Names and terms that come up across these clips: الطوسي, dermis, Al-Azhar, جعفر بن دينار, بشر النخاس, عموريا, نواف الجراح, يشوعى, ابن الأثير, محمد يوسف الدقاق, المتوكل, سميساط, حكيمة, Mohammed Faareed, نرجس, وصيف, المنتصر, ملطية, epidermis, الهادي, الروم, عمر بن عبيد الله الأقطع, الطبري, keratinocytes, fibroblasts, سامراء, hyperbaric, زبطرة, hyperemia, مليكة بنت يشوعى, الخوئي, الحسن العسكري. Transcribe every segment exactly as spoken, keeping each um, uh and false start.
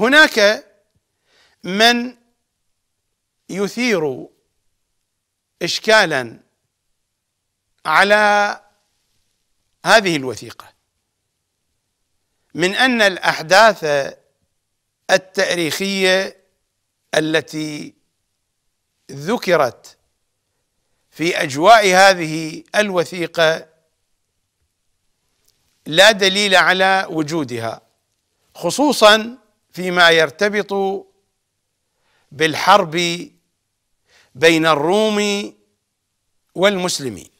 هناك من يثير إشكالا على هذه الوثيقة من أن الأحداث التاريخية التي ذكرت في أجواء هذه الوثيقة لا دليل على وجودها، خصوصا فيما يرتبط بالحرب بين الروم والمسلمين.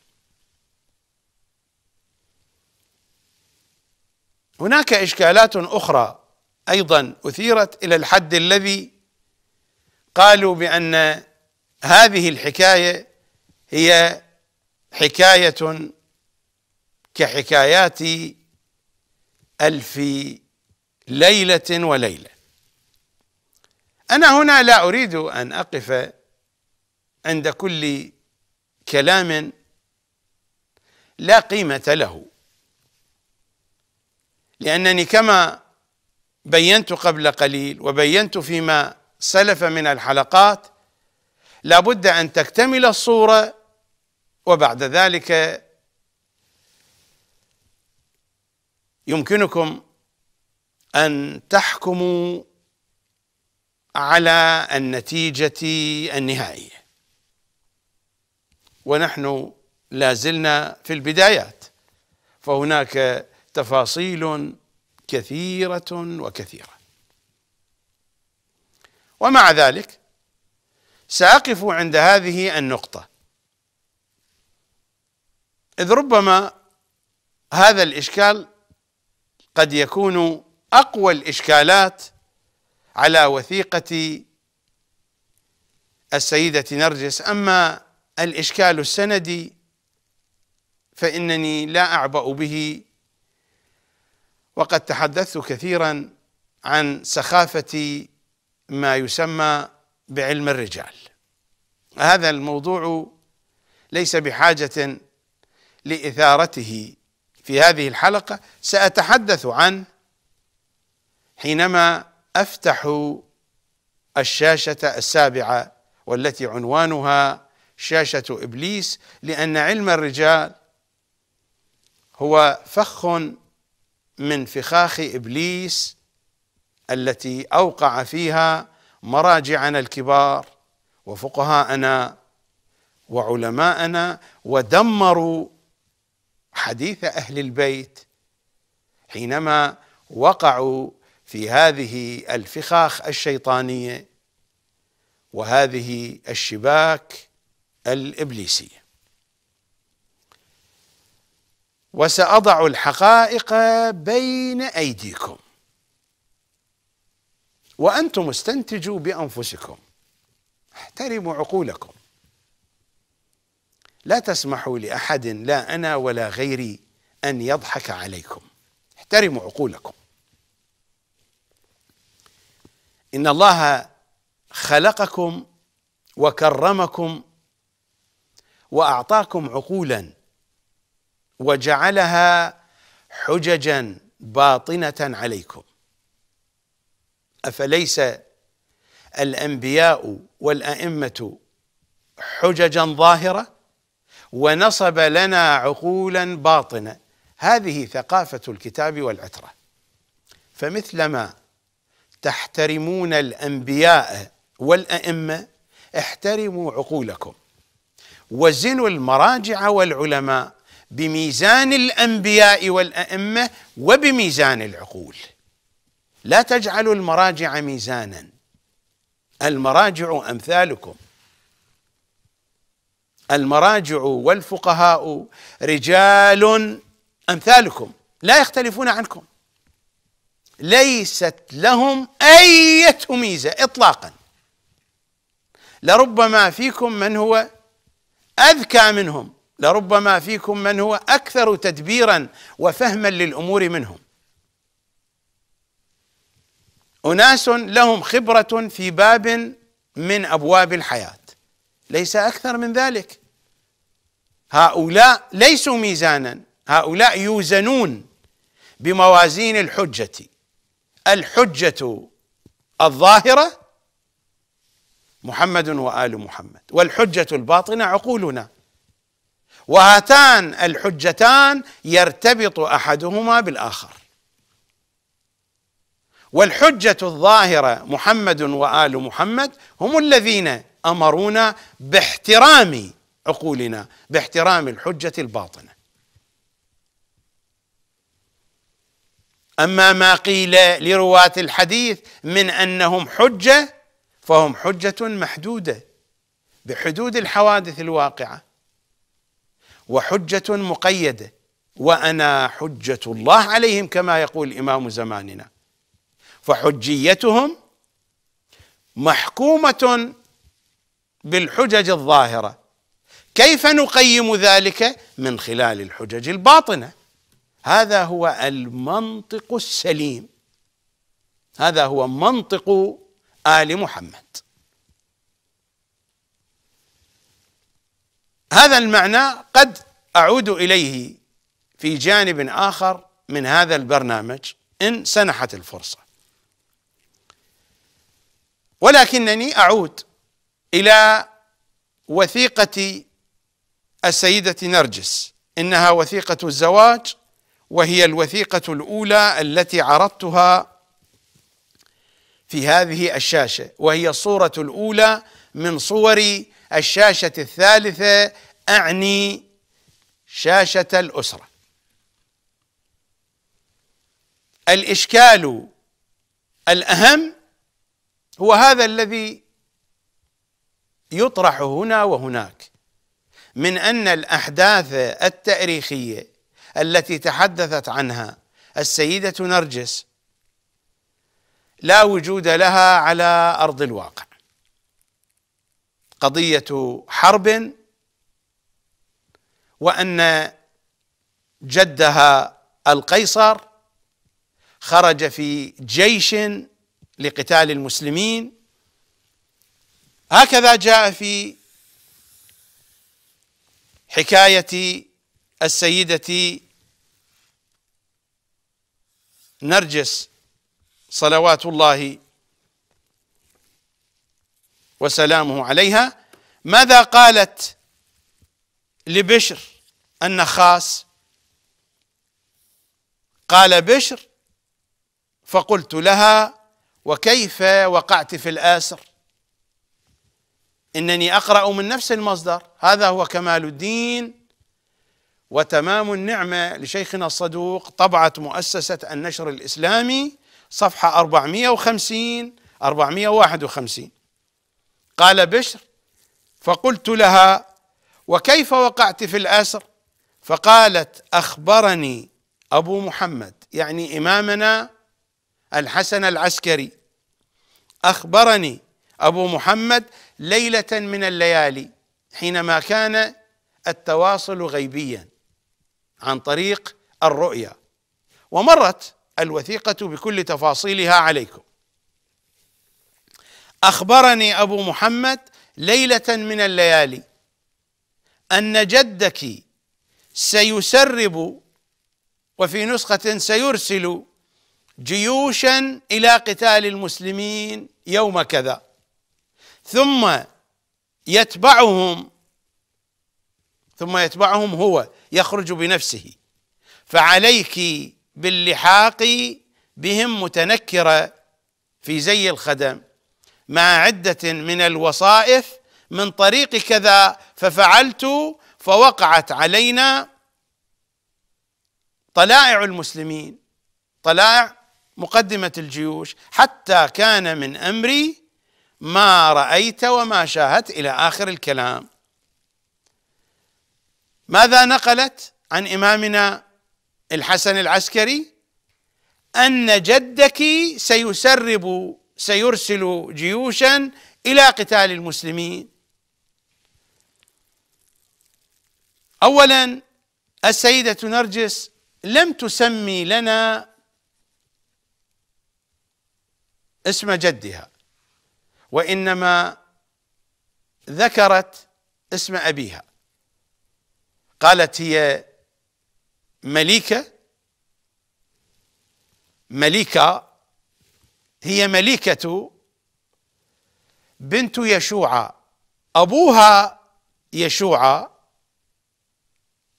هناك إشكالات أخرى أيضا أثيرت إلى الحد الذي قالوا بأن هذه الحكاية هي حكاية كحكايات ألف ليلة وليلة. أنا هنا لا أريد أن أقف عند كل كلام لا قيمة له، لأنني كما بينت قبل قليل وبينت فيما سلف من الحلقات لا بد أن تكتمل الصورة وبعد ذلك يمكنكم أن تحكموا على النتيجة النهائية، ونحن لازلنا في البدايات فهناك تفاصيل كثيرة وكثيرة. ومع ذلك سأقف عند هذه النقطة، إذ ربما هذا الإشكال قد يكون أقوى الإشكالات على وثيقة السيدة نرجس. أما الإشكال السندي فإنني لا أعبأ به، وقد تحدثت كثيرا عن سخافة ما يسمى بعلم الرجال. هذا الموضوع ليس بحاجة لإثارته في هذه الحلقة، سأتحدث عنه حينما أفتح الشاشة السابعة والتي عنوانها شاشة إبليس، لأن علم الرجال هو فخ من فخاخ إبليس التي أوقع فيها مراجعنا الكبار وفقهاءنا وعلماءنا، ودمروا حديث أهل البيت حينما وقعوا في هذه الفخاخ الشيطانية وهذه الشباك الإبليسية. وسأضع الحقائق بين أيديكم وأنتم استنتجوا بأنفسكم، احترموا عقولكم، لا تسمحوا لأحد لا أنا ولا غيري أن يضحك عليكم، احترموا عقولكم. إن الله خلقكم وكرمكم وأعطاكم عقولا وجعلها حججا باطنة عليكم، أفليس الأنبياء والأئمة حججا ظاهرة ونصب لنا عقولا باطنة؟ هذه ثقافة الكتاب والعترة. فمثلما تحترمون الأنبياء والأئمة احترموا عقولكم، وزنوا المراجع والعلماء بميزان الأنبياء والأئمة وبميزان العقول، لا تجعلوا المراجع ميزانا، المراجع أمثالكم، المراجع والفقهاء رجال أمثالكم لا يختلفون عنكم، ليست لهم أي ميزة إطلاقا، لربما فيكم من هو أذكى منهم، لربما فيكم من هو أكثر تدبيرا وفهما للأمور منهم، أناس لهم خبرة في باب من أبواب الحياة، ليس أكثر من ذلك. هؤلاء ليسوا ميزانا، هؤلاء يوزنون بموازين الحجة، الحجة الظاهرة محمد وآل محمد، والحجة الباطنة عقولنا. وهاتان الحجتان يرتبط أحدهما بالآخر، والحجة الظاهرة محمد وآل محمد هم الذين أمرونا باحترام عقولنا، باحترام الحجة الباطنة. أما ما قيل لرواة الحديث من أنهم حجة فهم حجة محدودة بحدود الحوادث الواقعة، وحجة مقيدة، وأنا حجة الله عليهم كما يقول إمام زماننا، فحجيتهم محكومة بالحجج الظاهرة. كيف نقيم ذلك؟ من خلال الحجج الباطنة. هذا هو المنطق السليم، هذا هو منطق آل محمد. هذا المعنى قد أعود إليه في جانب آخر من هذا البرنامج إن سنحت الفرصة، ولكنني أعود إلى وثيقة السيدة نرجس، إنها وثيقة الزواج، وهي الوثيقة الأولى التي عرضتها في هذه الشاشة، وهي الصورة الأولى من صور الشاشة الثالثة، أعني شاشة الأسرة. الإشكال الأهم هو هذا الذي يطرح هنا وهناك، من أن الأحداث التاريخية التي تحدثت عنها السيدة نرجس لا وجود لها على أرض الواقع. قضية حرب، وأن جدها القيصر خرج في جيش لقتال المسلمين، هكذا جاء في حكاية السيدة نرجس صلوات الله وسلامه عليها. ماذا قالت لبشر النخاس؟ قال بشر: فقلت لها وكيف وقعت في الآسر؟ إنني أقرأ من نفس المصدر. هذا هو كمال الدين وتمام النعمة لشيخنا الصدوق، طبعة مؤسسة النشر الإسلامي، صفحة أربعمائة وخمسين أربعمائة وواحد وخمسين. قال بشر: فقلت لها وكيف وقعت في الآسر؟ فقالت: أخبرني أبو محمد، يعني إمامنا الحسن العسكري، أخبرني أبو محمد ليلة من الليالي حينما كان التواصل غيبيا عن طريق الرؤيا. ومرت الوثيقة بكل تفاصيلها عليكم. أخبرني أبو محمد ليلة من الليالي أن جدك سيسرب، وفي نسخة سيرسل، جيوشا إلى قتال المسلمين يوم كذا، ثم يتبعهم ثم يتبعهم هو، يخرج بنفسه، فعليك باللحاق بهم متنكرة في زي الخدم، مع عدة من الوصائف من طريق كذا، ففعلت فوقعت علينا طلائع المسلمين، طلائع مقدمة الجيوش، حتى كان من أمري ما رأيت وما شاهدت إلى آخر الكلام. ماذا نقلت عن إمامنا الحسن العسكري؟ أن جدك سيسرب سيرسل جيوشا إلى قتال المسلمين. أولا، السيدة نرجس لم تسمي لنا اسم جدها، وإنما ذكرت اسم أبيها. قالت هي مليكة مليكة هي مليكة بنت يشوعى، أبوها يشوعى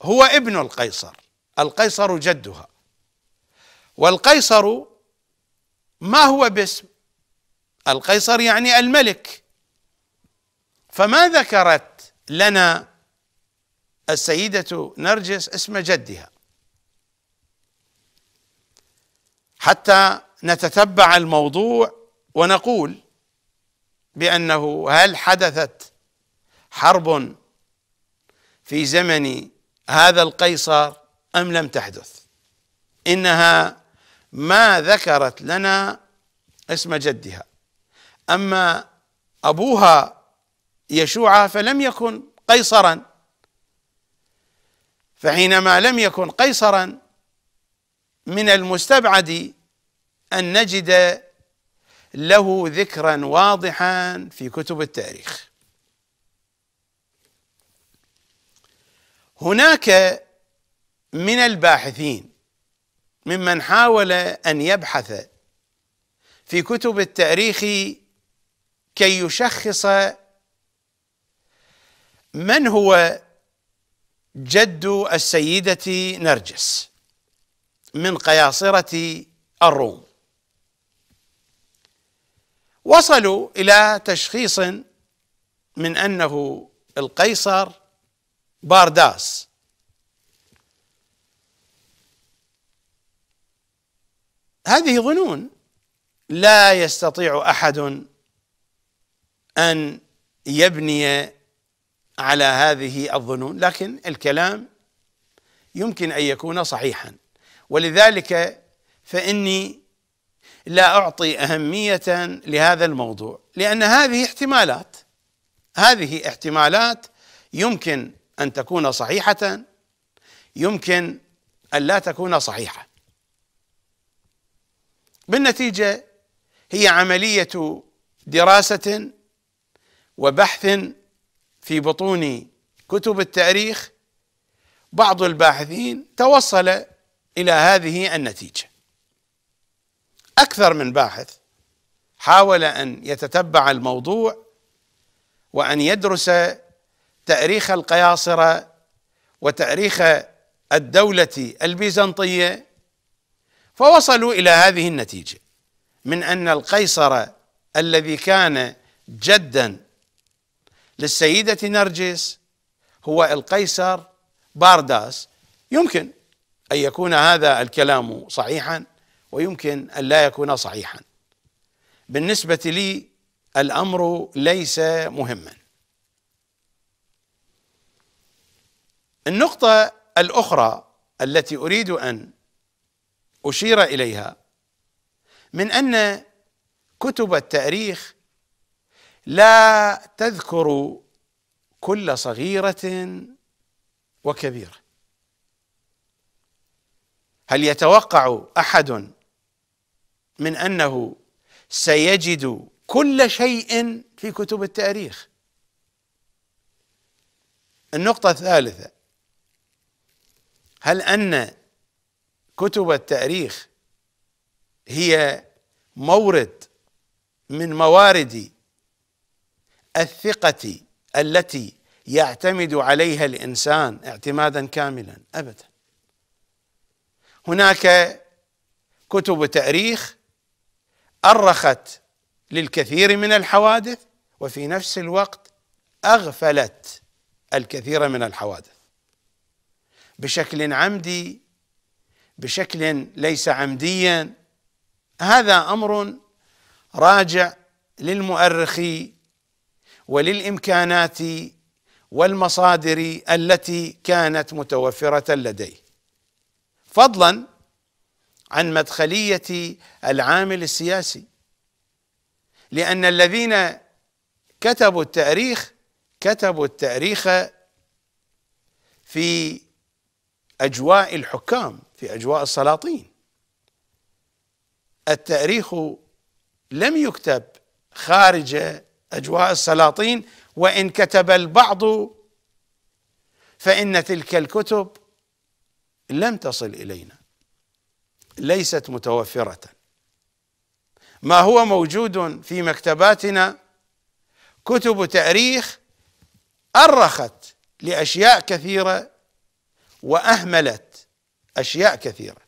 هو ابن القيصر، القيصر جدها، والقيصر ما هو باسم، القيصر يعني الملك. فما ذكرت لنا السيدة نرجس اسم جدها حتى نتتبع الموضوع ونقول بأنه هل حدثت حرب في زمن هذا القيصر أم لم تحدث؟ إنها ما ذكرت لنا اسم جدها. أما أبوها يشوعى فلم يكن قيصرا، فحينما لم يكن قيصرا من المستبعد أن نجد له ذكرا واضحا في كتب التاريخ. هناك من الباحثين ممن حاول أن يبحث في كتب التاريخ كي يشخص من هو جد السيدة نرجس من قياصرة الروم. وصلوا إلى تشخيص من أنه القيصر بارداس، هذه ظنون لا يستطيع أحد أن يبني على هذه الظنون، لكن الكلام يمكن أن يكون صحيحا، ولذلك فإني لا أعطي أهمية لهذا الموضوع، لأن هذه احتمالات، هذه احتمالات يمكن أن تكون صحيحة، يمكن أن لا تكون صحيحة. بالنتيجة هي عملية دراسة وبحث في بطون كتب التاريخ، بعض الباحثين توصل إلى هذه النتيجة، أكثر من باحث حاول أن يتتبع الموضوع وأن يدرس تاريخ القياصرة وتاريخ الدولة البيزنطية، فوصلوا إلى هذه النتيجة من أن القيصر الذي كان جدا للسيدة نرجس هو القيصر بارداس. يمكن أن يكون هذا الكلام صحيحا ويمكن أن لا يكون صحيحا، بالنسبة لي الأمر ليس مهما. النقطة الأخرى التي أريد أن أشير إليها من أن كتب التاريخ لا تذكر كل صغيرة وكبيرة. هل يتوقع أحد من أنه سيجد كل شيء في كتب التاريخ؟ النقطة الثالثة، هل أن كتب التاريخ هي مورد من موارد الثقة التي يعتمد عليها الإنسان اعتمادا كاملا؟ أبدا. هناك كتب تاريخ أرخت للكثير من الحوادث وفي نفس الوقت أغفلت الكثير من الحوادث بشكل عمدي، بشكل ليس عمديا. هذا أمر راجع للمؤرخ وللإمكانات والمصادر التي كانت متوفرة لديه، فضلا عن مدخلية العامل السياسي، لأن الذين كتبوا التاريخ كتبوا التاريخ في أجواء الحكام، في أجواء السلاطين. التاريخ لم يكتب خارج أجواء السلاطين، وإن كتب البعض فإن تلك الكتب لم تصل إلينا، ليست متوفرة. ما هو موجود في مكتباتنا كتب تاريخ أرخت لأشياء كثيرة وأهملت أشياء كثيرة.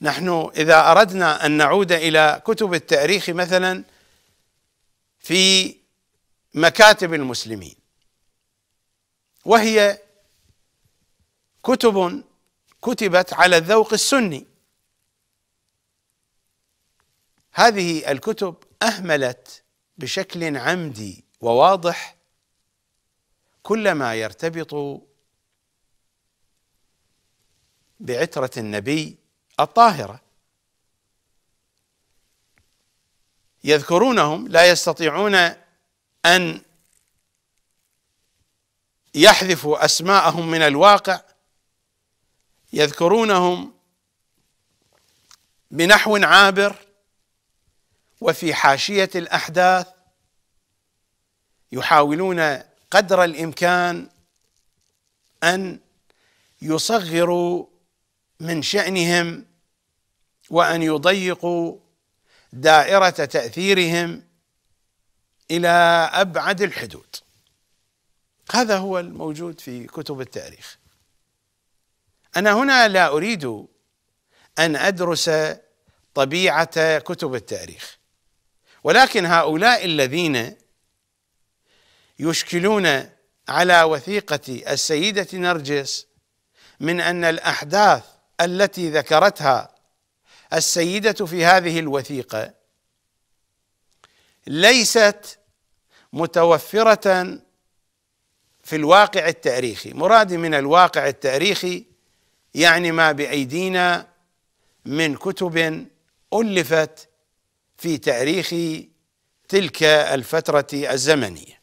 نحن إذا أردنا أن نعود إلى كتب التاريخ مثلا في مكاتب المسلمين، وهي كتب كتبت على الذوق السني، هذه الكتب أهملت بشكل عمدي وواضح كل ما يرتبط بعترة النبي الطاهرة، يذكرونهم لا يستطيعون أن يحذفوا أسماءهم من الواقع، يذكرونهم بنحو عابر وفي حاشية الأحداث، يحاولون قدر الإمكان أن يصغروا من شأنهم وأن يضيقوا دائرة تأثيرهم إلى أبعد الحدود. هذا هو الموجود في كتب التاريخ. أنا هنا لا أريد أن أدرس طبيعة كتب التاريخ، ولكن هؤلاء الذين يشكلون على وثيقة السيدة نرجس من أن الأحداث التي ذكرتها السيدة في هذه الوثيقة ليست متوفرة في الواقع التاريخي. مرادي من الواقع التاريخي يعني ما بأيدينا من كتب ألفت في تاريخ تلك الفترة الزمنية.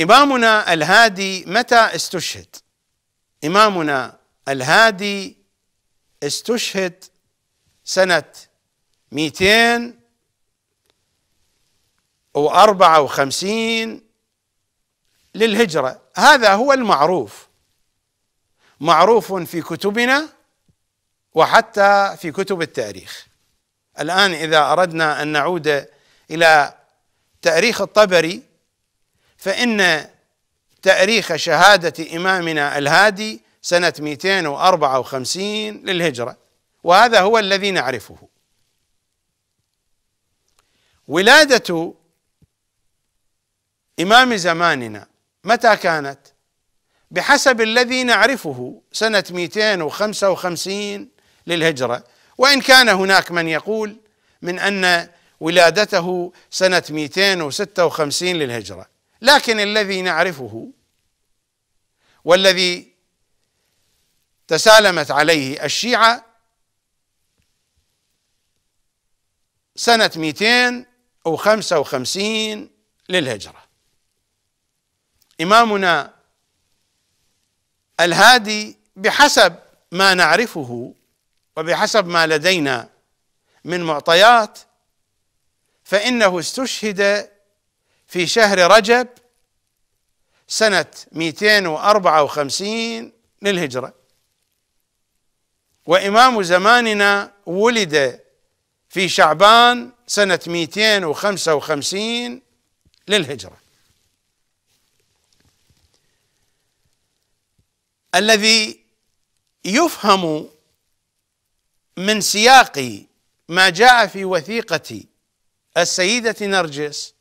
إمامنا الهادي متى استشهد؟ إمامنا الهادي استشهد سنة مئتين وأربعة وخمسين للهجرة، هذا هو المعروف، معروف في كتبنا وحتى في كتب التاريخ. الآن إذا أردنا أن نعود إلى تاريخ الطبري، فإن تاريخ شهادة إمامنا الهادي سنة مئتين وأربعة وخمسين للهجرة، وهذا هو الذي نعرفه. ولادة إمام زماننا متى كانت؟ بحسب الذي نعرفه سنة مئتين وخمسة وخمسين للهجرة، وإن كان هناك من يقول من أن ولادته سنة مئتين وستة وخمسين للهجرة، لكن الذي نعرفه والذي تسالمت عليه الشيعة سنة مئتين وخمسة وخمسين للهجرة. إمامنا الهادي بحسب ما نعرفه وبحسب ما لدينا من معطيات، فإنه استشهد في شهر رجب سنة مئتين وأربعة وخمسين للهجرة، وإمام زماننا ولد في شعبان سنة مئتين وخمسة وخمسين للهجرة. الذي يفهم من سياق ما جاء في وثيقة السيدة نرجس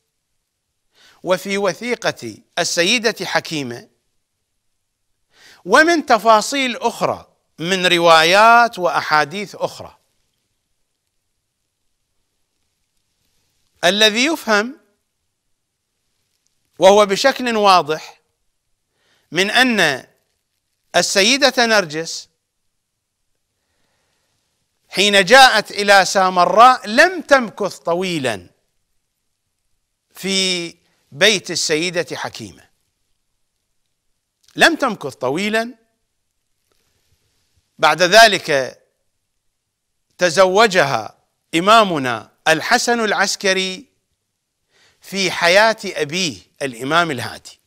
وفي وثيقة السيدة حكيمة ومن تفاصيل أخرى من روايات وأحاديث أخرى، الذي يفهم وهو بشكل واضح من أن السيدة نرجس حين جاءت إلى سامراء لم تمكث طويلا في بيت السيدة حكيمة، لم تمكث طويلا، بعد ذلك تزوجها إمامنا الحسن العسكري في حياة أبيه الإمام الهادي،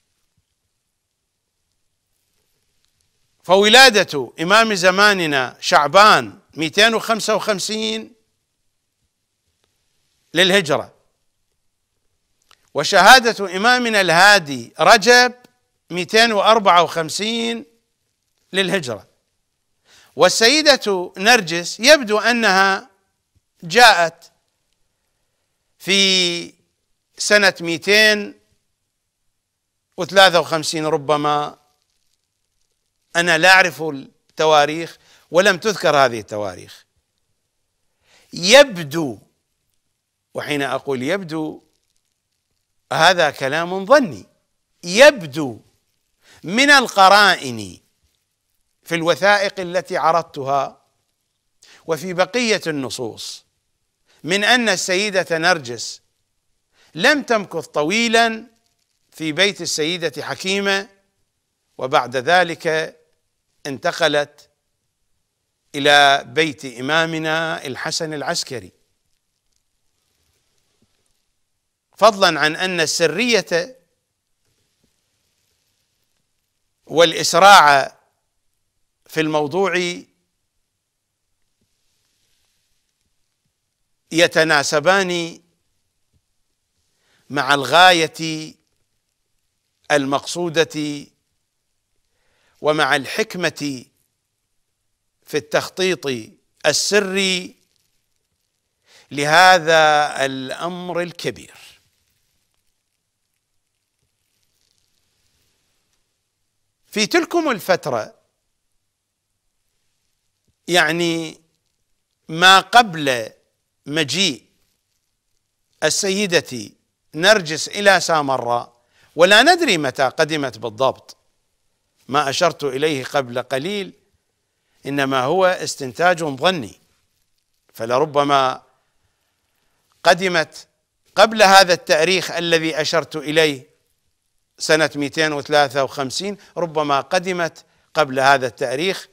فولادة إمام زماننا شعبان مئتين وخمسة وخمسين للهجرة، وشهادة إمامنا الهادي رجب مئتين وأربعة وخمسين للهجرة. والسيدة نرجس يبدو أنها جاءت في سنة مئتين وثلاثة وخمسين ربما، أنا لا أعرف التواريخ ولم تذكر هذه التواريخ. يبدو، وحين أقول يبدو هذا كلام ظني، يبدو من القرائن في الوثائق التي عرضتها وفي بقية النصوص من أن السيدة نرجس لم تمكث طويلا في بيت السيدة حكيمة، وبعد ذلك انتقلت إلى بيت إمامنا الحسن العسكري، فضلا عن أن السرية والإسراع في الموضوع يتناسبان مع الغاية المقصودة ومع الحكمة في التخطيط السري لهذا الأمر الكبير. في تلكم الفترة، يعني ما قبل مجيء السيدة نرجس إلى سامراء، ولا ندري متى قدمت بالضبط، ما أشرت إليه قبل قليل إنما هو استنتاج ظني، فلربما قدمت قبل هذا التاريخ الذي أشرت إليه سنة مئتين وثلاثة وخمسين، ربما قدمت قبل هذا التاريخ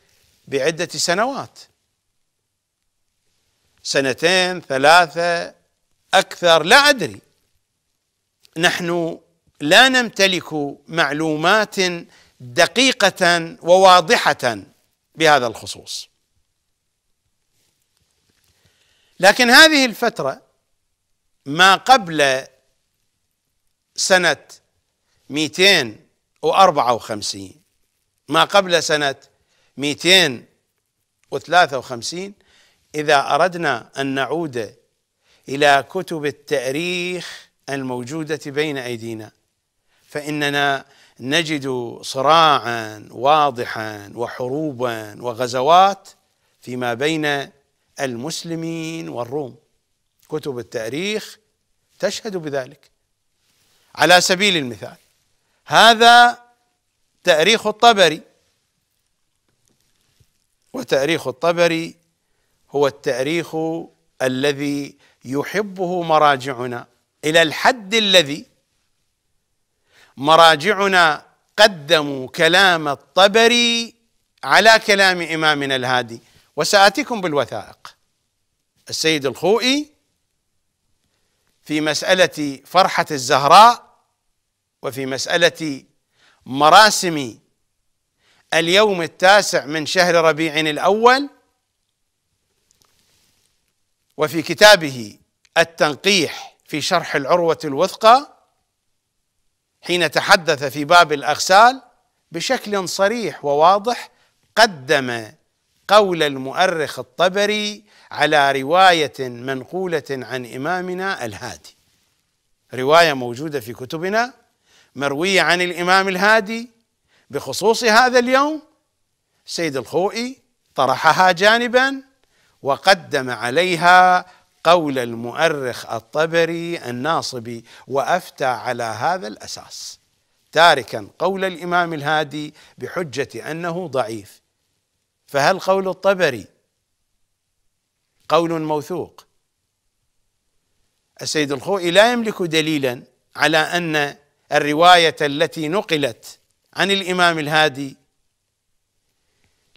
بعدة سنوات، سنتين ثلاثة أكثر، لا أدري. نحن لا نمتلك معلومات دقيقة وواضحة بهذا الخصوص، لكن هذه الفترة ما قبل سنة مئتين وأربعة وخمسين، ما قبل سنة مئتين وثلاثة وخمسين، إذا أردنا أن نعود إلى كتب التاريخ الموجودة بين أيدينا فإننا نجد صراعا واضحا وحروبا وغزوات فيما بين المسلمين والروم، كتب التاريخ تشهد بذلك. على سبيل المثال، هذا تاريخ الطبري، وتاريخ الطبري هو التاريخ الذي يحبه مراجعنا إلى الحد الذي مراجعنا قدموا كلام الطبري على كلام إمامنا الهادي. وسآتيكم بالوثائق. السيد الخوئي في مسألة فرحة الزهراء وفي مسألة مراسم اليوم التاسع من شهر ربيع الأول، وفي كتابه التنقيح في شرح العروة الوثقى حين تحدث في باب الأغسال بشكل صريح وواضح، قدم قول المؤرخ الطبري على رواية منقولة عن إمامنا الهادي، رواية موجودة في كتبنا مروية عن الإمام الهادي بخصوص هذا اليوم، سيد الخوئي طرحها جانبا وقدم عليها قول المؤرخ الطبري الناصبي، وأفتى على هذا الأساس تاركا قول الإمام الهادي بحجة أنه ضعيف. فهل قول الطبري قول موثوق؟ السيد الخوئي لا يملك دليلا على أن الرواية التي نقلت عن الإمام الهادي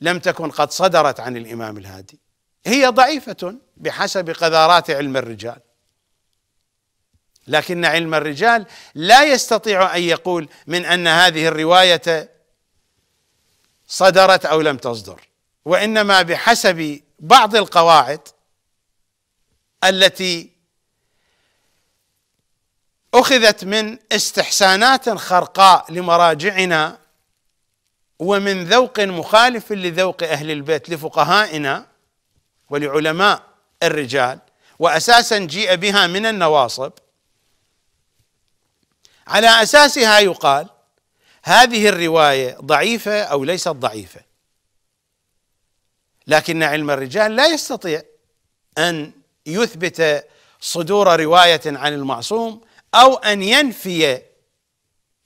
لم تكن قد صدرت عن الإمام الهادي، هي ضعيفة بحسب قذارات علم الرجال، لكن علم الرجال لا يستطيع أن يقول من أن هذه الرواية صدرت أو لم تصدر، وإنما بحسب بعض القواعد التي أخذت من استحسانات خرقاء لمراجعنا ومن ذوق مخالف لذوق أهل البيت لفقهائنا ولعلماء الرجال، وأساسا جيء بها من النواصب. على أساسها يقال هذه الرواية ضعيفة أو ليست ضعيفة، لكن علم الرجال لا يستطيع أن يثبت صدور رواية عن المعصوم أو أن ينفي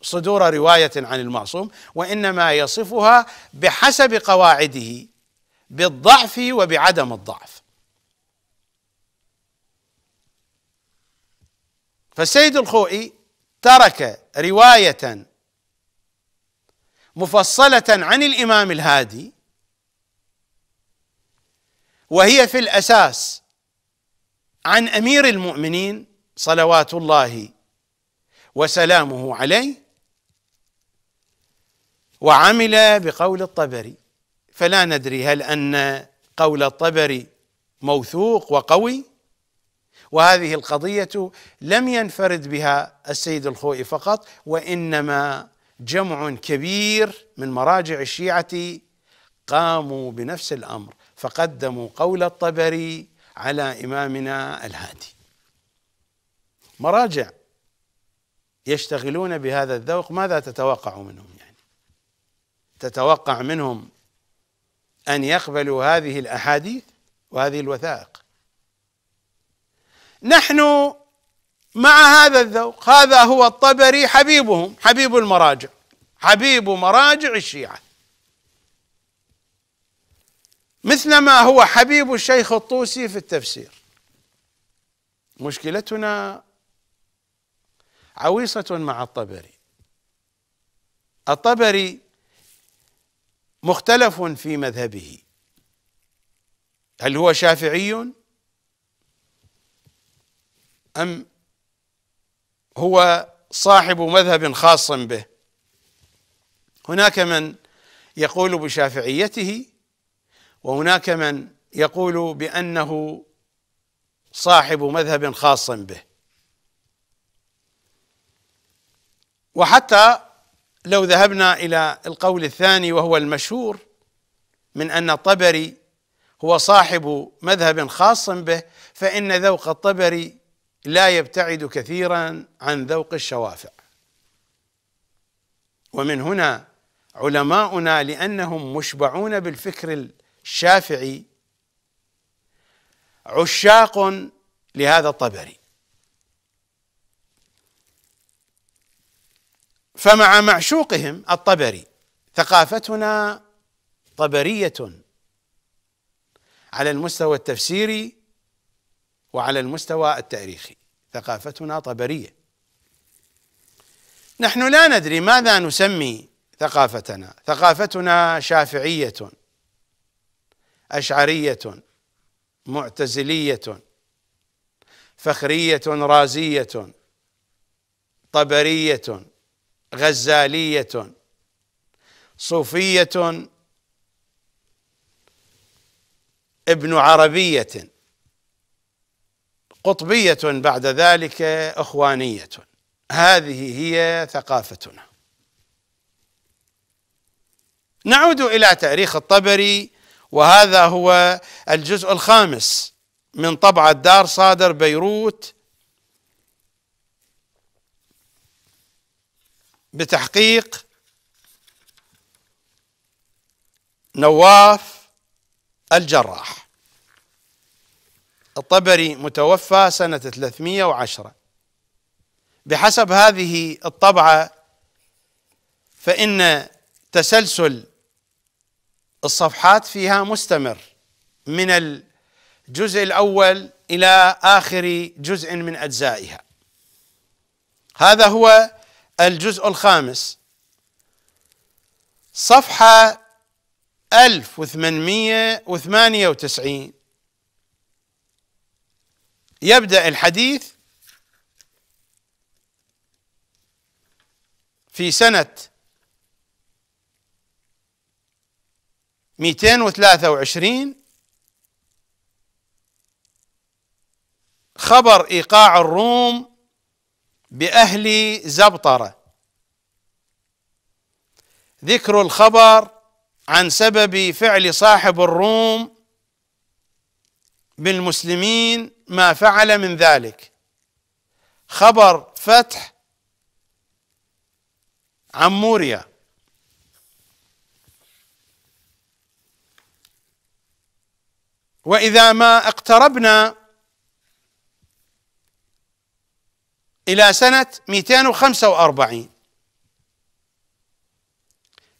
صدور رواية عن المعصوم، وإنما يصفها بحسب قواعده بالضعف وبعدم الضعف. فالسيد الخوئي ترك رواية مفصلة عن الإمام الهادي وهي في الأساس عن أمير المؤمنين صلوات الله وسلامه عليه، وعمل بقول الطبري، فلا ندري هل أن قول الطبري موثوق وقوي. وهذه القضية لم ينفرد بها السيد الخوئي فقط، وإنما جمع كبير من مراجع الشيعة قاموا بنفس الأمر، فقدموا قول الطبري على إمامنا الهادي. مراجع يشتغلون بهذا الذوق، ماذا تتوقع منهم؟ يعني تتوقع منهم أن يقبلوا هذه الأحاديث وهذه الوثائق؟ نحن مع هذا الذوق، هذا هو الطبري حبيبهم، حبيب المراجع، حبيب مراجع الشيعة، مثلما هو حبيب الشيخ الطوسي في التفسير. مشكلتنا عويصة مع الطبري. الطبري مختلف في مذهبه، هل هو شافعي أم هو صاحب مذهب خاص به؟ هناك من يقول بشافعيته، وهناك من يقول بأنه صاحب مذهب خاص به. وحتى لو ذهبنا إلى القول الثاني وهو المشهور من أن الطبري هو صاحب مذهب خاص به، فإن ذوق الطبري لا يبتعد كثيرا عن ذوق الشوافع، ومن هنا علماؤنا لأنهم مشبعون بالفكر الشافعي عشاق لهذا الطبري. فمع معشوقهم الطبري ثقافتنا طبرية على المستوى التفسيري وعلى المستوى التاريخي، ثقافتنا طبرية. نحن لا ندري ماذا نسمي ثقافتنا، ثقافتنا شافعية، أشعرية، معتزلية، فخرية، رازية، طبرية، غزالية، صوفية، ابن عربية، قطبية، بعد ذلك إخوانية. هذه هي ثقافتنا. نعود إلى تاريخ الطبري، وهذا هو الجزء الخامس من طبعة دار صادر بيروت بتحقيق نواف الجراح. الطبري متوفى سنة ثلاثمئة وعشرة بحسب هذه الطبعة، فإن تسلسل الصفحات فيها مستمر من الجزء الأول إلى آخر جزء من أجزائها. هذا هو الجزء الخامس، صفحة ألف وثمانمئة وثمانية وتسعين. يبدأ الحديث في سنة مئتين وثلاثة وعشرين خبر إيقاع الروم بأهل زبطرة. ذكر الخبر عن سبب فعل صاحب الروم بالمسلمين ما فعل من ذلك. خبر فتح عموريا. وإذا ما اقتربنا إلى سنة مئتين وخمسة وأربعين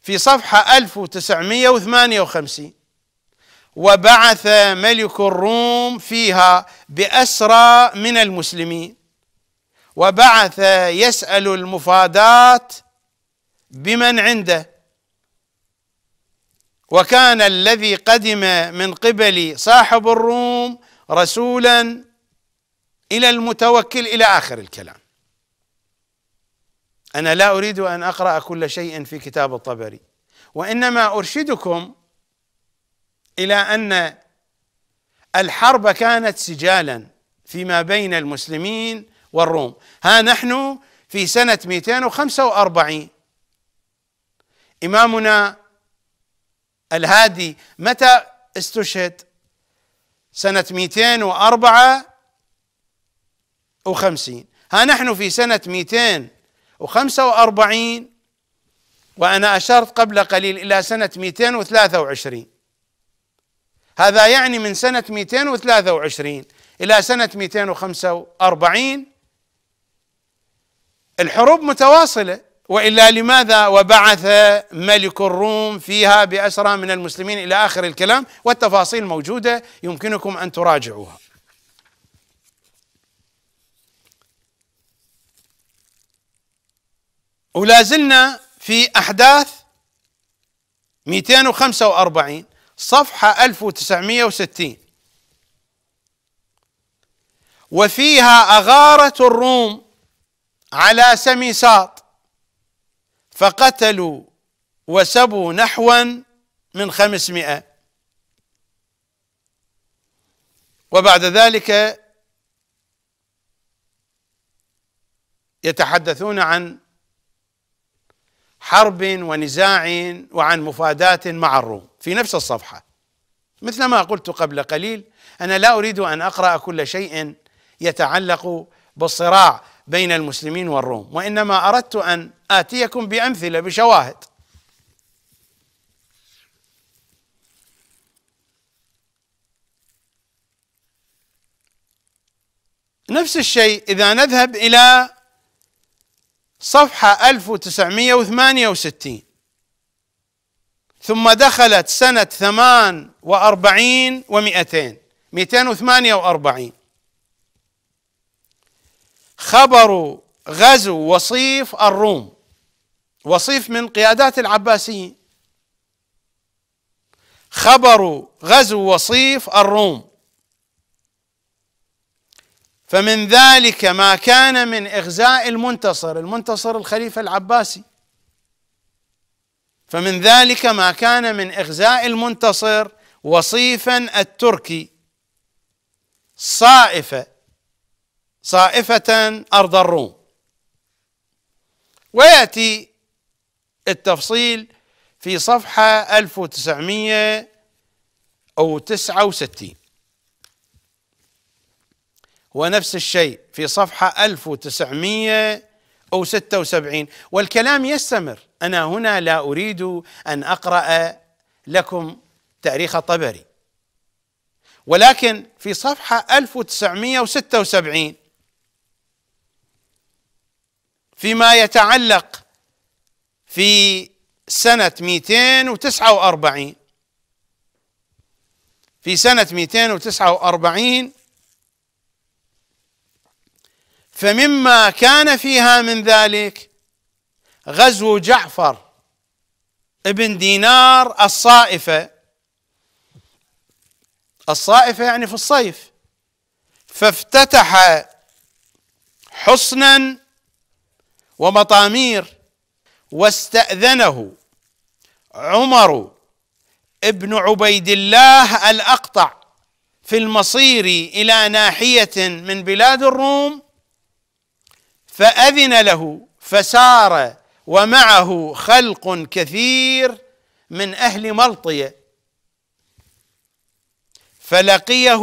في صفحة ألف وتسعمئة وثمانية وخمسين وبعث ملك الروم فيها بأسرى من المسلمين وبعث يسأل المفادات بمن عنده، وكان الذي قدم من قبل صاحب الروم رسولا إلى المتوكل إلى آخر الكلام. أنا لا أريد أن أقرأ كل شيء في كتاب الطبري، وإنما أرشدكم إلى أن الحرب كانت سجالا فيما بين المسلمين والروم. ها نحن في سنة مئتين وخمسة وأربعين، إمامنا الهادي متى استشهد؟ سنة مئتين وأربعة وخمسين. ها نحن في سنة مئتين وخمسة وأربعين، وأنا أشرت قبل قليل إلى سنة مئتين وثلاثة وعشرين. هذا يعني من سنة مئتين وثلاثة وعشرين إلى سنة مئتين وخمسة وأربعين الحروب متواصلة، وإلا لماذا وبعث ملك الروم فيها بأسرى من المسلمين إلى آخر الكلام؟ والتفاصيل موجودة يمكنكم أن تراجعوها. ولازلنا في أحداث مئتين وخمسة وأربعين صفحة ألف وتسعمئة وستين وفيها أغارة الروم على سميساط فقتلوا وسبوا نحوا من خمسمائة، وبعد ذلك يتحدثون عن حرب ونزاع وعن مفادات مع الروم في نفس الصفحة. مثل ما قلت قبل قليل، أنا لا أريد أن أقرأ كل شيء يتعلق بالصراع بين المسلمين والروم، وإنما أردت أن آتيكم بأمثلة بشواهد. نفس الشيء إذا نذهب إلى صفحة ألف وتسعمئة وثمانية وستين. ثم دخلت سنة ثمان وأربعين ومئتين مئتين وثمانية وأربعين خبر غزو وصيف الروم. وصيف من قيادات العباسيين. خبر غزو وصيف الروم فمن ذلك ما كان من إغزاء المنتصر المنتصر الخليفة العباسي فمن ذلك ما كان من إغزاء المنتصر وصيفا التركي صائفة صائفة أرض الروم. ويأتي التفصيل في صفحة ألف وتسعمئة وتسعة وستين، ونفس الشيء في صفحة ألف وتسعمئة وستة وسبعين، والكلام يستمر. أنا هنا لا أريد أن أقرأ لكم تاريخ الطبري، ولكن في صفحة ألف وتسعمئة وستة وسبعين فيما يتعلق في سنة مئتين وتسعة وأربعين في سنة مئتين وتسعة وأربعين فمما كان فيها من ذلك غزو جعفر بن دينار الصائفة الصائفة يعني في الصيف، فافتتح حصنا ومطامير واستأذنه عمر ابن عبيد الله الأقطع في المصير إلى ناحية من بلاد الروم فأذن له فسار ومعه خلق كثير من أهل ملطية، فلقيه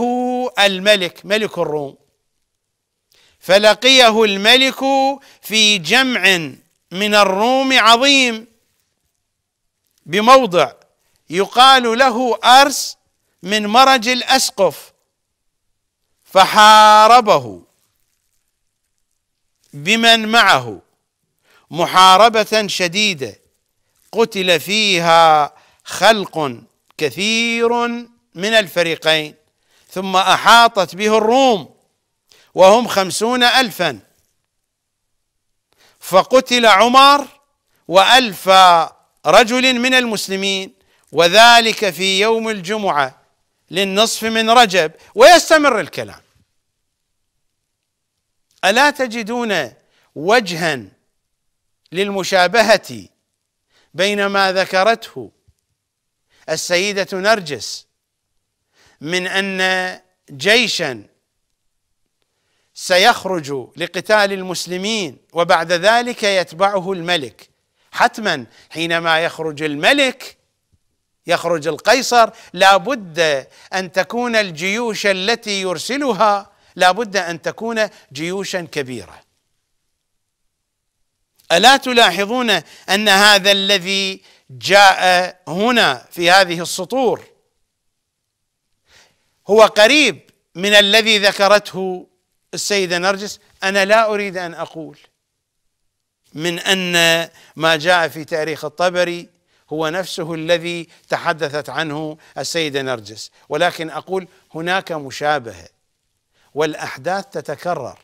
الملك ملك الروم، فلقيه الملك في جمع من الروم عظيم بموضع يقال له أرس من مرج الأسقف، فحاربه بمن معه محاربة شديدة قتل فيها خلق كثير من الفريقين، ثم أحاطت به الروم وهم خمسون ألفا، فقتل عمر وألف رجل من المسلمين، وذلك في يوم الجمعة للنصف من رجب، ويستمر الكلام. ألا تجدون وجها للمشابهة بين ما ذكرته السيدة نرجس من أن جيشا سيخرج لقتال المسلمين وبعد ذلك يتبعه الملك؟ حتما حينما يخرج الملك يخرج القيصر، لابد أن تكون الجيوش التي يرسلها لابد أن تكون جيوشا كبيرة. ألا تلاحظون أن هذا الذي جاء هنا في هذه السطور هو قريب من الذي ذكرته السيدة نرجس؟ أنا لا أريد أن أقول من أن ما جاء في تاريخ الطبري هو نفسه الذي تحدثت عنه السيدة نرجس، ولكن أقول هناك مشابهة والأحداث تتكرر،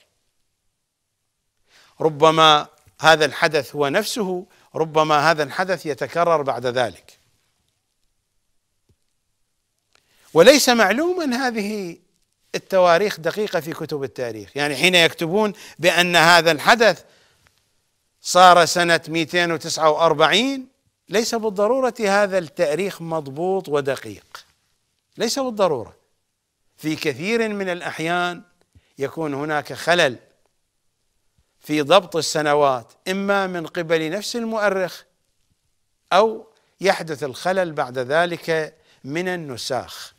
ربما هذا الحدث هو نفسه، ربما هذا الحدث يتكرر بعد ذلك. وليس معلوما هذه التواريخ دقيقة في كتب التاريخ، يعني حين يكتبون بأن هذا الحدث صار سنة مئتين وتسعة وأربعين ليس بالضرورة هذا التاريخ مضبوط ودقيق، ليس بالضرورة، في كثير من الأحيان يكون هناك خلل في ضبط السنوات، إما من قبل نفس المؤرخ أو يحدث الخلل بعد ذلك من النساخ.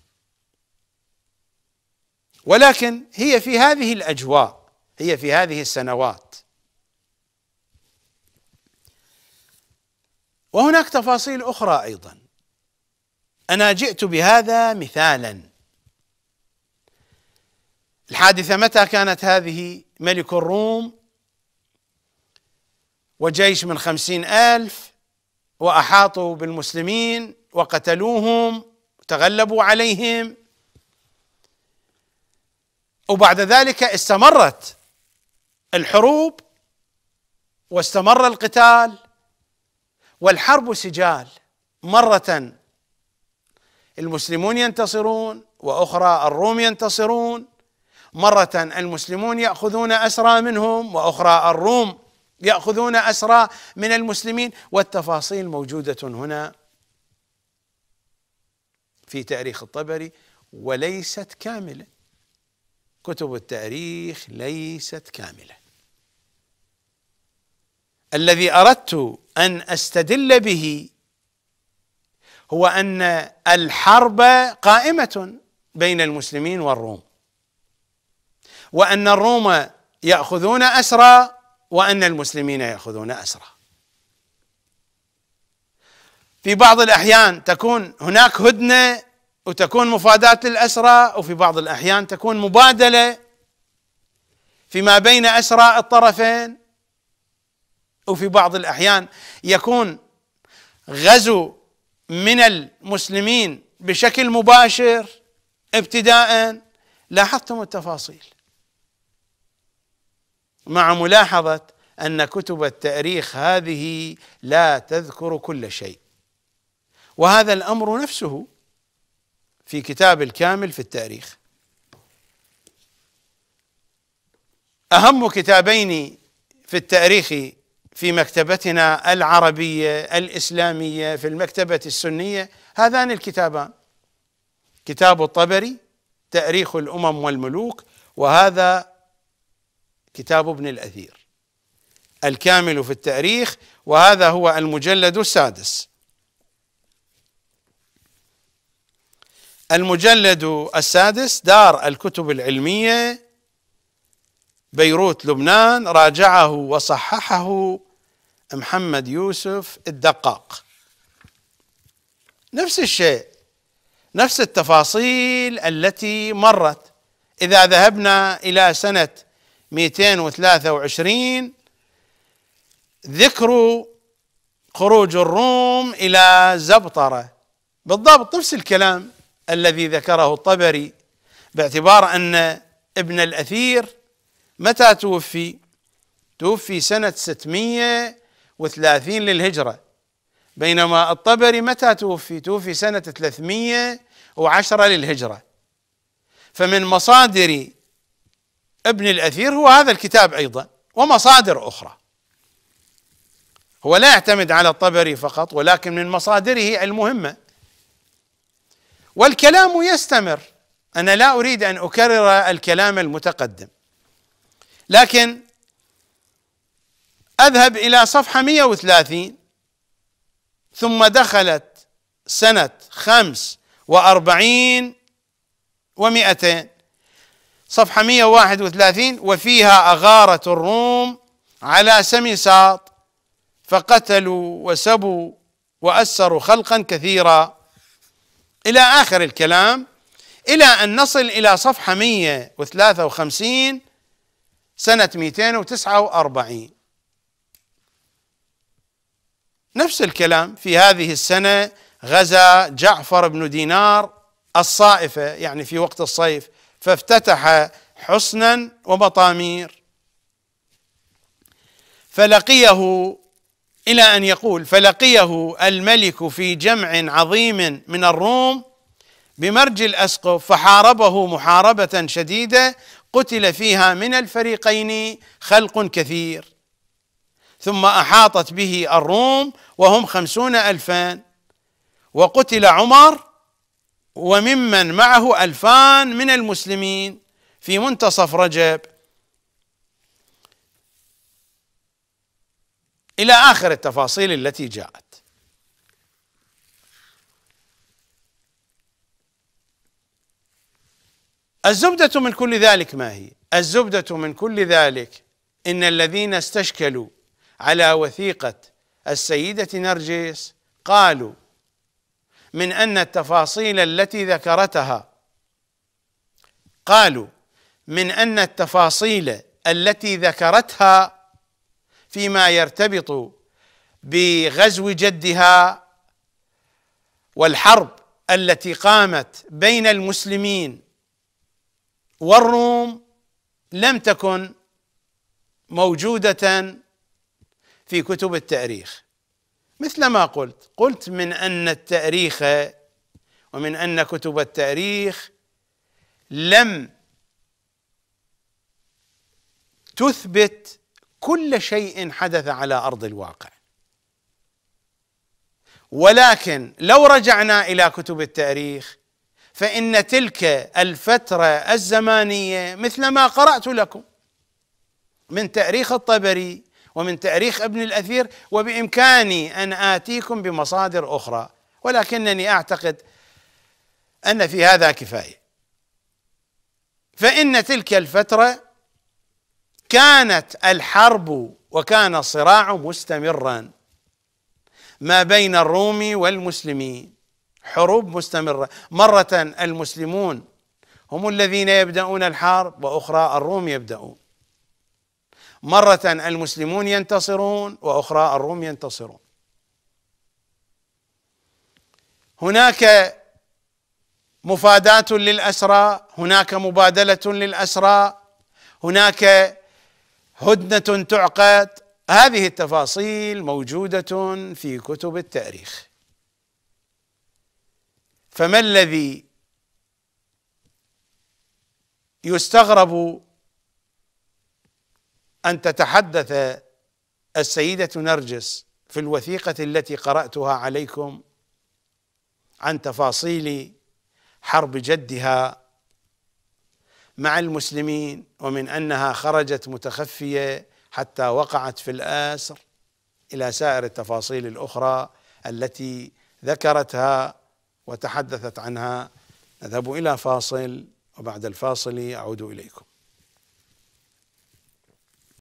ولكن هي في هذه الأجواء، هي في هذه السنوات. وهناك تفاصيل أخرى أيضا، أنا جئت بهذا مثالا. الحادثة متى كانت هذه؟ ملك الروم وجيش من خمسين ألف وأحاطوا بالمسلمين وقتلوهم وتغلبوا عليهم، وبعد ذلك استمرت الحروب واستمر القتال، والحرب سجال، مرة المسلمون ينتصرون وأخرى الروم ينتصرون، مرة المسلمون يأخذون أسرى منهم وأخرى الروم يأخذون أسرى من المسلمين، والتفاصيل موجودة هنا في تاريخ الطبري وليست كاملة، كتب التاريخ ليست كاملة. الذي أردت أن أستدل به هو أن الحرب قائمة بين المسلمين والروم، وأن الروم يأخذون أسرى وأن المسلمين يأخذون أسرى. في بعض الأحيان تكون هناك هدنة وتكون مفادات للأسرى، وفي بعض الأحيان تكون مبادلة فيما بين أسرى الطرفين، وفي بعض الأحيان يكون غزو من المسلمين بشكل مباشر ابتداء. لاحظتم التفاصيل، مع ملاحظة أن كتب التاريخ هذه لا تذكر كل شيء، وهذا الأمر نفسه في كتاب الكامل في التاريخ. أهم كتابين في التاريخ في مكتبتنا العربية الإسلامية في المكتبة السنية هذان الكتابان، كتاب الطبري تأريخ الأمم والملوك، وهذا كتاب ابن الأثير الكامل في التأريخ، وهذا هو المجلد السادس. المجلد السادس دار الكتب العلمية بيروت لبنان، راجعه وصححه محمد يوسف الدقاق. نفس الشيء، نفس التفاصيل التي مرت. إذا ذهبنا إلى سنة مئتين وثلاثة وعشرين ذكر خروج الروم إلى زبطرة، بالضبط نفس الكلام الذي ذكره الطبري، باعتبار أن ابن الأثير متى توفي؟ توفي سنة ستمئة وثلاثين للهجرة، بينما الطبري متى توفي؟ توفي سنة ثلاثمئة وعشرة للهجرة. فمن مصادر ابن الأثير هو هذا الكتاب أيضا، ومصادر أخرى. هو لا يعتمد على الطبري فقط، ولكن من مصادره المهمة. والكلام يستمر، أنا لا أريد أن أكرر الكلام المتقدم، لكن أذهب إلى صفحة مئة وثلاثين. ثم دخلت سنة خمس وأربعين ومئتين، صفحة مئة وواحد وثلاثين، وفيها أغارت الروم على سميساط فقتلوا وسبوا وأسروا خلقا كثيرا إلى آخر الكلام، إلى أن نصل إلى صفحة مئة وثلاثة وخمسين سنة مئتين وتسعة وأربعين. نفس الكلام، في هذه السنة غزا جعفر بن دينار الصائفة، يعني في وقت الصيف، فافتتح حصنا ومطامير، فلقيه، إلى أن يقول فلقيه الملك في جمع عظيم من الروم بمرج الأسقف فحاربه محاربة شديدة قتل فيها من الفريقين خلق كثير، ثم أحاطت به الروم وهم خمسون ألفان، وقتل عمر وممن معه ألفان من المسلمين في منتصف رجب، إلى آخر التفاصيل التي جاءت. الزبدة من كل ذلك ما هي؟ الزبدة من كل ذلك إن الذين استشكلوا على وثيقة السيدة نرجس قالوا من أن التفاصيل التي ذكرتها قالوا من أن التفاصيل التي ذكرتها فيما يرتبط بغزو جدها والحرب التي قامت بين المسلمين والروم لم تكن موجودة في كتب التاريخ. مثل ما قلت قلت من أن التاريخ ومن أن كتب التاريخ لم تثبت كل شيء حدث على أرض الواقع، ولكن لو رجعنا إلى كتب التاريخ فإن تلك الفترة الزمانية مثل ما قرأت لكم من تاريخ الطبري ومن تاريخ ابن الأثير، وبإمكاني أن آتيكم بمصادر أخرى، ولكنني أعتقد أن في هذا كفاية. فإن تلك الفترة كانت الحرب وكان الصراع مستمرا ما بين الروم والمسلمين، حروب مستمرة، مرة المسلمون هم الذين يبدأون الحرب وأخرى الروم يبدأون، مرة المسلمون ينتصرون وأخرى الروم ينتصرون. هناك مفادات للأسرى، هناك مبادلة للأسرى، هناك هدنة تعقد، هذه التفاصيل موجودة في كتب التاريخ. فما الذي يستغرب أن تتحدث السيدة نرجس في الوثيقة التي قرأتها عليكم عن تفاصيل حرب جدها مع المسلمين، ومن أنها خرجت متخفية حتى وقعت في الآسر، إلى سائر التفاصيل الأخرى التي ذكرتها وتحدثت عنها، نذهب إلى فاصل وبعد الفاصل أعود إليكم.